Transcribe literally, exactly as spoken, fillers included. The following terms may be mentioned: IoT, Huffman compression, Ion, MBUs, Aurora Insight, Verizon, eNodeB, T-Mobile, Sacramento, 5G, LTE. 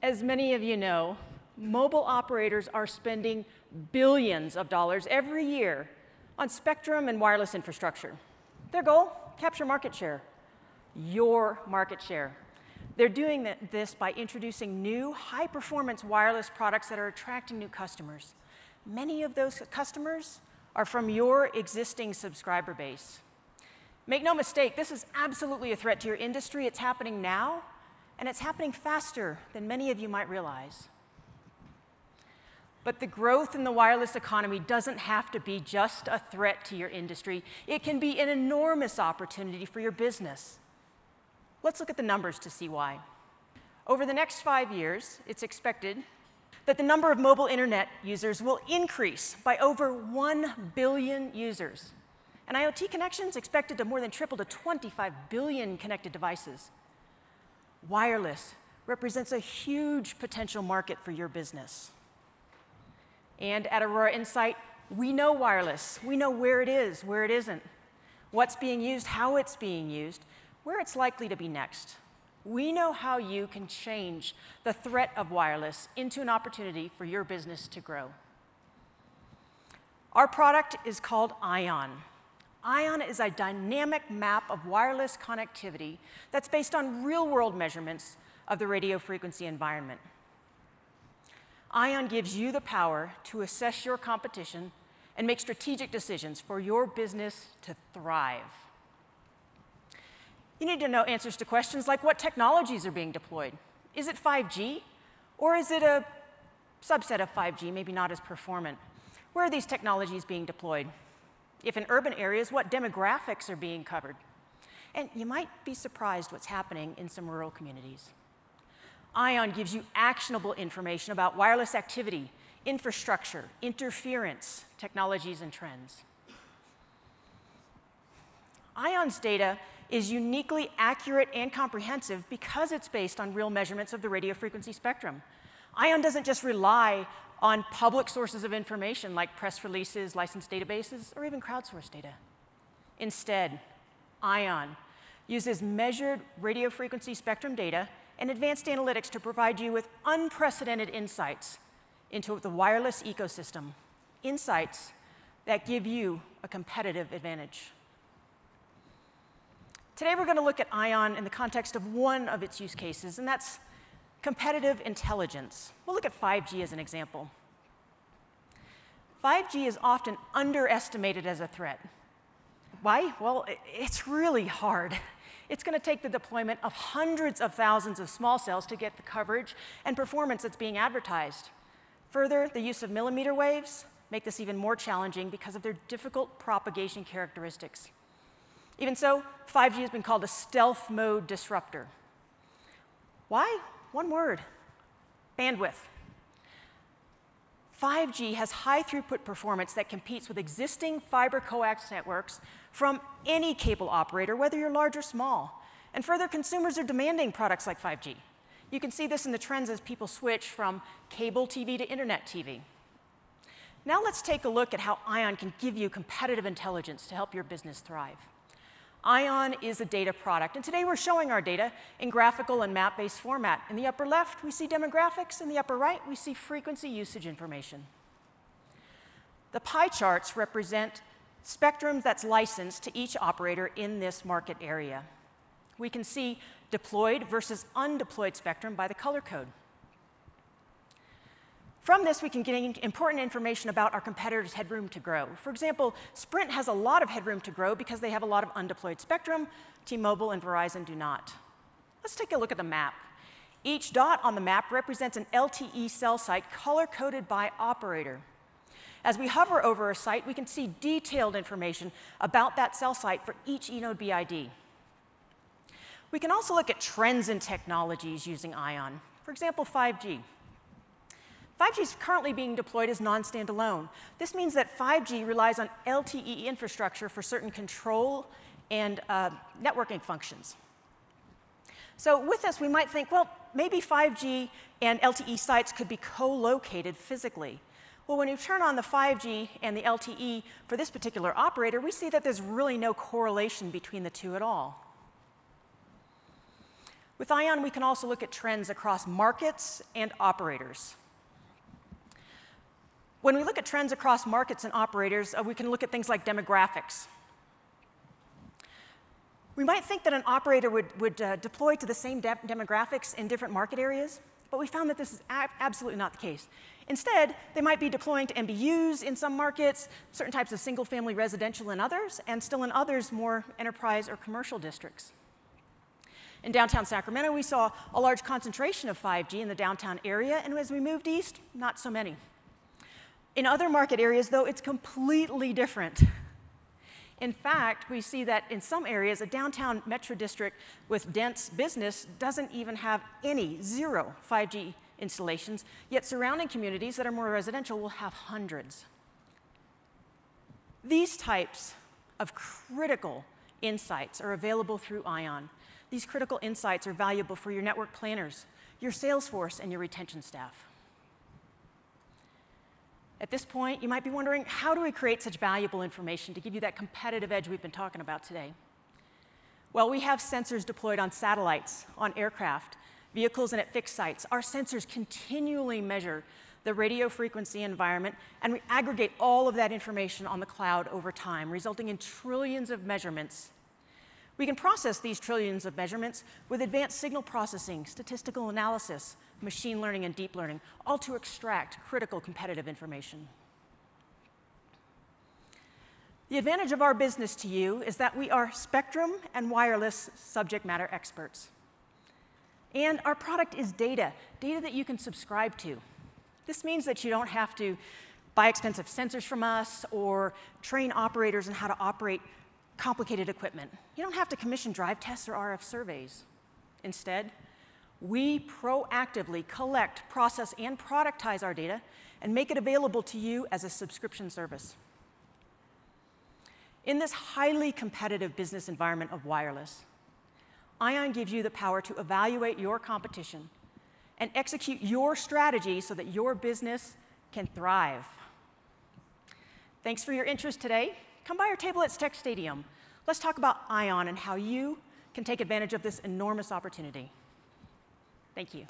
As many of you know, mobile operators are spending billions of dollars every year on spectrum and wireless infrastructure. Their goal? Capture market share. Your market share. They're doing this by introducing new high-performance wireless products that are attracting new customers. Many of those customers are from your existing subscriber base. Make no mistake, this is absolutely a threat to your industry. It's happening now, and it's happening faster than many of you might realize. But the growth in the wireless economy doesn't have to be just a threat to your industry. It can be an enormous opportunity for your business. Let's look at the numbers to see why. Over the next five years, it's expected that the number of mobile internet users will increase by over one billion users. And IoT connections expected to more than triple to twenty-five billion connected devices. Wireless represents a huge potential market for your business. And at Aurora Insight, we know wireless. We know where it is, where it isn't, what's being used, how it's being used, where it's likely to be next. We know how you can change the threat of wireless into an opportunity for your business to grow. Our product is called Ion. Ion is a dynamic map of wireless connectivity that's based on real-world measurements of the radio frequency environment. Ion gives you the power to assess your competition and make strategic decisions for your business to thrive. You need to know answers to questions like what technologies are being deployed. Is it five G? Or is it a subset of five G, maybe not as performant? Where are these technologies being deployed? If in urban areas, what demographics are being covered? And you might be surprised what's happening in some rural communities. Ion gives you actionable information about wireless activity, infrastructure, interference, technologies, and trends. Ion's data is uniquely accurate and comprehensive because it's based on real measurements of the radio frequency spectrum. Ion doesn't just rely on public sources of information like press releases, licensed databases, or even crowdsourced data. Instead, Ion uses measured radio frequency spectrum data and advanced analytics to provide you with unprecedented insights into the wireless ecosystem, insights that give you a competitive advantage. Today, we're going to look at Ion in the context of one of its use cases, and that's competitive intelligence. We'll look at five G as an example. five G is often underestimated as a threat. Why? Well, it's really hard. It's going to take the deployment of hundreds of thousands of small cells to get the coverage and performance that's being advertised. Further, the use of millimeter waves make this even more challenging because of their difficult propagation characteristics. Even so, five G has been called a stealth mode disruptor. Why? One word: bandwidth. five G has high throughput performance that competes with existing fiber coax networks from any cable operator, whether you're large or small. And further, consumers are demanding products like five G. You can see this in the trends as people switch from cable T V to internet T V. Now let's take a look at how Ion can give you competitive intelligence to help your business thrive. Ion is a data product, and today we're showing our data in graphical and map-based format. In the upper left, we see demographics. In the upper right, we see frequency usage information. The pie charts represent spectrum that's licensed to each operator in this market area. We can see deployed versus undeployed spectrum by the color code. From this, we can gain important information about our competitors' headroom to grow. For example, Sprint has a lot of headroom to grow because they have a lot of undeployed spectrum. T-Mobile and Verizon do not. Let's take a look at the map. Each dot on the map represents an L T E cell site color-coded by operator. As we hover over a site, we can see detailed information about that cell site for each eNodeB I D. We can also look at trends in technologies using Ion. For example, five G. five G is currently being deployed as non-standalone. This means that five G relies on L T E infrastructure for certain control and uh, networking functions. So with this, we might think, well, maybe five G and L T E sites could be co-located physically. Well, when you turn on the five G and the L T E for this particular operator, we see that there's really no correlation between the two at all. With Ion, we can also look at trends across markets and operators. When we look at trends across markets and operators, uh, we can look at things like demographics. We might think that an operator would, would uh, deploy to the same de demographics in different market areas, but we found that this is ab absolutely not the case. Instead, they might be deploying to M B Us in some markets, certain types of single-family residential in others, and still in others, more enterprise or commercial districts. In downtown Sacramento, we saw a large concentration of five G in the downtown area, and as we moved east, not so many. In other market areas, though, it's completely different. In fact, we see that in some areas, a downtown metro district with dense business doesn't even have any, zero five G installations, yet surrounding communities that are more residential will have hundreds. These types of critical insights are available through Ion. These critical insights are valuable for your network planners, your sales force, and your retention staff. At this point, you might be wondering, how do we create such valuable information to give you that competitive edge we've been talking about today? Well, we have sensors deployed on satellites, on aircraft, vehicles, and at fixed sites. Our sensors continually measure the radio frequency environment, and we aggregate all of that information on the cloud over time, resulting in trillions of measurements. We can process these trillions of measurements with advanced signal processing, statistical analysis, machine learning, and deep learning, all to extract critical competitive information. The advantage of our business to you is that we are spectrum and wireless subject matter experts. And our product is data, data that you can subscribe to. This means that you don't have to buy expensive sensors from us or train operators on how to operate complicated equipment. You don't have to commission drive tests or R F surveys. Instead, we proactively collect, process, and productize our data and make it available to you as a subscription service. In this highly competitive business environment of wireless, Ion gives you the power to evaluate your competition and execute your strategy so that your business can thrive. Thanks for your interest today. Come by our table at Tech Stadium. Let's talk about Ion and how you can take advantage of this enormous opportunity. Thank you.